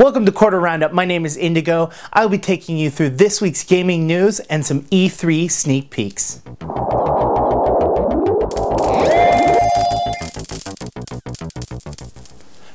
Welcome to Quarter Roundup. My name is Indigo. I'll be taking you through this week's gaming news and some E3 sneak peeks.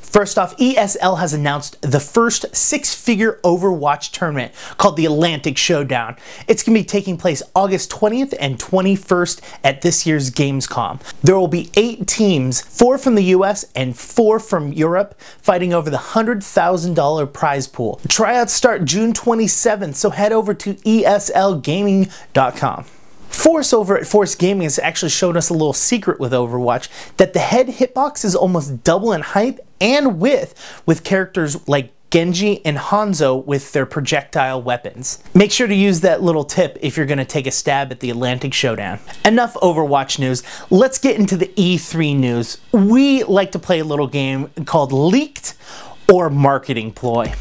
First off, ESL has announced the first six-figure Overwatch tournament called the Atlantic Showdown. It's going to be taking place August 20th and 21st at this year's Gamescom. There will be 8 teams, 4 from the US and 4 from Europe, fighting over the $100,000 prize pool. Tryouts start June 27th, so head over to ESLgaming.com. Force over at Force Gaming has actually shown us a little secret with Overwatch, that the head hitbox is almost double in height and width with characters like Genji and Hanzo with their projectile weapons. Make sure to use that little tip if you're going to take a stab at the Atlantic Showdown. Enough Overwatch news, let's get into the E3 news. We like to play a little game called Leaked or Marketing Ploy.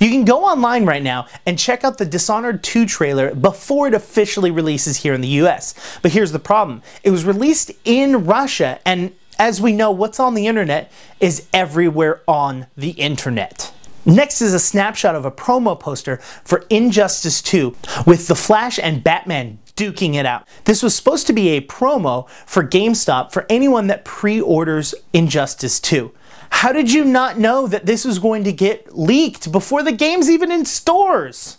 You can go online right now and check out the Dishonored 2 trailer before it officially releases here in the US. But here's the problem. It was released in Russia, and as we know, what's on the internet is everywhere on the internet. Next is a snapshot of a promo poster for Injustice 2 with The Flash and Batman duking it out. This was supposed to be a promo for GameStop for anyone that pre-orders Injustice 2. How did you not know that this was going to get leaked before the game's even in stores?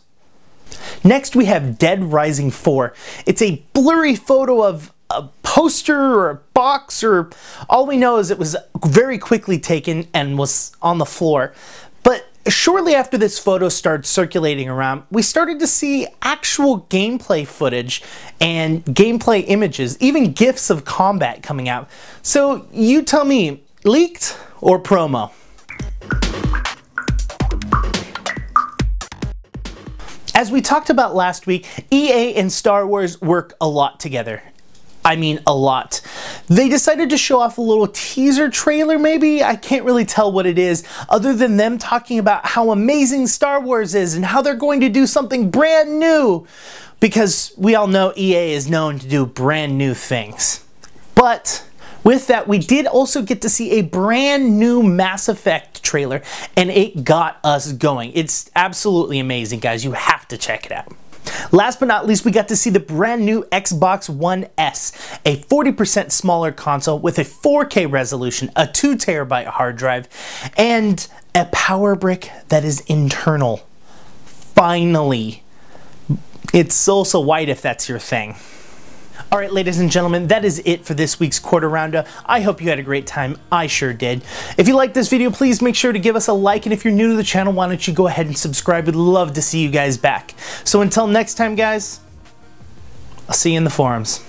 Next we have Dead Rising 4. It's a blurry photo of a poster or a box, or all we know is it was very quickly taken and was on the floor. But shortly after this photo started circulating around, we started to see actual gameplay footage and gameplay images, even GIFs of combat coming out. So you tell me, leaked or promo? As we talked about last week, EA and Star Wars work a lot together. I mean a lot. They decided to show off a little teaser trailer maybe, I can't really tell what it is, other than them talking about how amazing Star Wars is and how they're going to do something brand new. Because we all know EA is known to do brand new things. But with that, we did also get to see a brand new Mass Effect trailer, and it got us going. It's absolutely amazing, guys. You have to check it out. Last but not least, we got to see the brand new Xbox One S, a 40% smaller console with a 4K resolution, a 2 terabyte hard drive, and a power brick that is internal. Finally. It's also white if that's your thing. Alright, ladies and gentlemen, that is it for this week's Quarter Roundup. I hope you had a great time. I sure did. If you liked this video, please make sure to give us a like, and if you're new to the channel, why don't you go ahead and subscribe. We'd love to see you guys back. So until next time, guys, I'll see you in the forums.